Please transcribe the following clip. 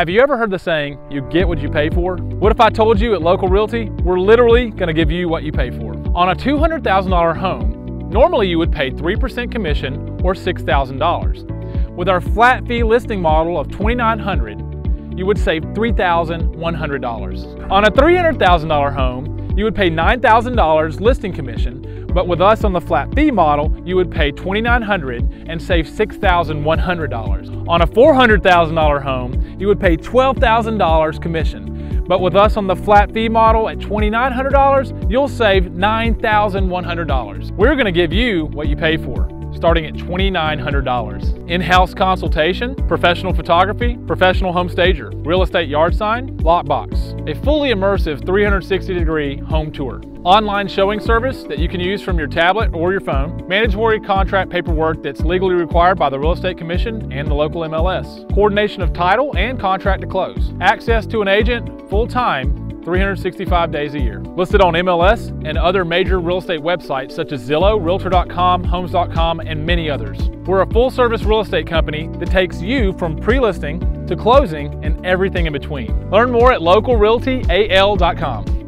Have you ever heard the saying, you get what you pay for? What if I told you at Local Realty, we're literally gonna give you what you pay for. On a $200,000 home, normally you would pay 3% commission or $6,000. With our flat fee listing model of $2,900, you would save $3,100. On a $300,000 home, you would pay $9,000 listing commission, but with us on the flat fee model, you would pay $2,900 and save $6,100. On a $400,000 home, you would pay $12,000 commission, but with us on the flat fee model at $2,900, you'll save $9,100. We're gonna give you what you pay for, starting at $2,900. In-house consultation, professional photography, professional home stager, real estate yard sign, lot box, a fully immersive 360-degree home tour, online showing service that you can use from your tablet or your phone, mandatory contract paperwork that's legally required by the Real Estate Commission and the local MLS, coordination of title and contract to close, access to an agent full-time, 365 days a year. Listed on MLS and other major real estate websites such as Zillow, realtor.com, homes.com, and many others. We're a full-service real estate company that takes you from pre-listing to closing and everything in between. Learn more at localrealtyal.com.